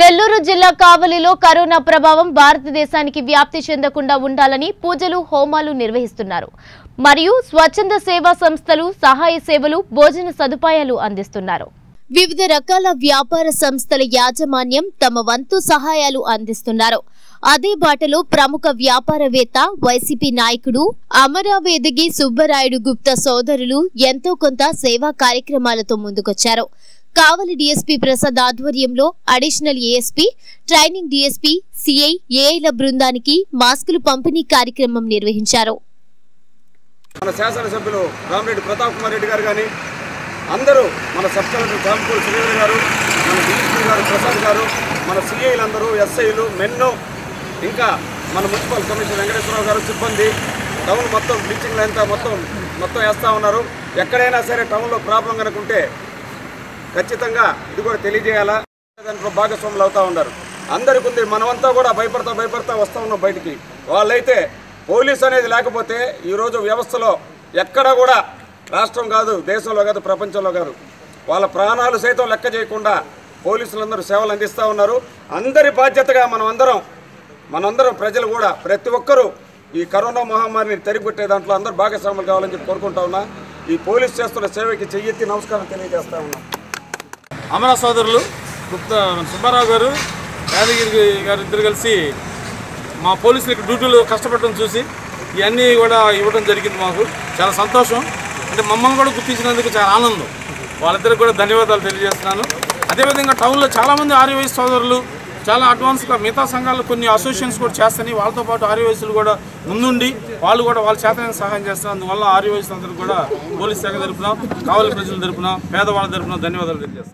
నెల్లూరు జిల్లా కావలిలో కరోనా ప్రభావం భారతదేశానికి వ్యాప్తి చెందకుండా ఉండాలని పూజలు హోమాలు నిర్వహిస్తున్నారు. మరియు స్వచ్ఛంద సేవా సంస్థలు సహాయ సేవలు భోజన సదుపాయాలు అందిస్తున్నారు. వివిధ రకాల వ్యాపార సంస్థల యాజమాన్యం తమ వంతు సహాయాలు అందిస్తున్నారు. అదే బాటలో ప్రముఖ వ్యాపారవేత్త వైసీపీ నాయకుడు అమరావేదిగి సుబ్బరాయుడు గుప్తా సోదరులు ఎంతో కొంత సేవా కార్యక్రమాలతో ముందుకొచ్చారు. కావలి డీఎస్పీ ప్రసాద్ ఆధ్వర్యంలో additional ASP training DSP CI ఏఐల బృందానికి మాస్కులు పంపిణీ కార్యక్రమం నిర్వహించారు. మన శాసనసభ్యులు రామరెడ్డి ప్రతాప్ కుమార్ రెడ్డి గారు కానీ అందరూ మన సబ్కలెక్టర్ జాంపూల్ శ్రీధర్ గారు మన డీఎస్పీ గారు ప్రసాద్ గారు మన సిఐలందరూ ఎస్ఐలు మెన్నో ఇంకా మన మున్సిపల్ కమిషనర్ వెంకటేశ్వరరావు గారు సిబ్బంది టౌన్ మొత్తం బ్లీచింగ్ లైన్తో మొత్తం వేస్తూ ఉన్నారు. ఎక్కడైనా సరే టౌన్లో ప్రాబ్లం కనుకుంటే ఖచ్చితంగా ఇది కూడా తెలియజేయాలా, దాంట్లో భాగస్వాములు అవుతూ ఉన్నారు. అందరికీ ఉంది, మనమంతా కూడా భయపడతా వస్తూ ఉన్నాం బయటికి. వాళ్ళైతే పోలీసు అనేది లేకపోతే ఈరోజు వ్యవస్థలో ఎక్కడ కూడా రాష్ట్రం కాదు, దేశంలో కాదు, ప్రపంచంలో కాదు, వాళ్ళ ప్రాణాలు సైతం లెక్క చేయకుండా పోలీసులందరూ సేవలు అందిస్తూ ఉన్నారు. అందరి బాధ్యతగా మనందరం ప్రజలు కూడా ప్రతి ఒక్కరూ ఈ కరోనా మహమ్మారిని తరిగొట్టే దాంట్లో అందరూ భాగస్వాములు కావాలని చెప్పి కోరుకుంటా ఉన్నా. ఈ పోలీసు చేస్తున్న సేవకి చెయ్యెత్తి నమస్కారం తెలియజేస్తూ ఉన్నాం. అమర సోదరులు గుప్తా సుబ్బారావు గారు యాదగిరి గారు ఇద్దరు కలిసి మా పోలీసులకు డ్యూటీలు కష్టపడటం చూసి ఇవన్నీ కూడా ఇవ్వడం జరిగింది. మాకు చాలా సంతోషం, అంటే మమ్మల్ని కూడా గుర్తించినందుకు చాలా ఆనందం. వాళ్ళిద్దరికి కూడా ధన్యవాదాలు తెలియజేస్తున్నాను. అదేవిధంగా టౌన్లో చాలామంది ఆర్యవైస్ సోదరులు చాలా అడ్వాన్స్గా మిగతా సంఘాలు కొన్ని అసోసియేషన్స్ కూడా చేస్తాయి. వాళ్ళతో పాటు ఆర్యవైసులు కూడా ముందుండి వాళ్ళు కూడా వాళ్ళ చేతనే సహాయం చేస్తారు. అందువల్ల ఆర్యవైసులందరూ కూడా పోలీస్ శాఖ తరపున కావలి ప్రజలు తరపున పేదవాళ్ళ తరపున ధన్యవాదాలు తెలియజేస్తారు.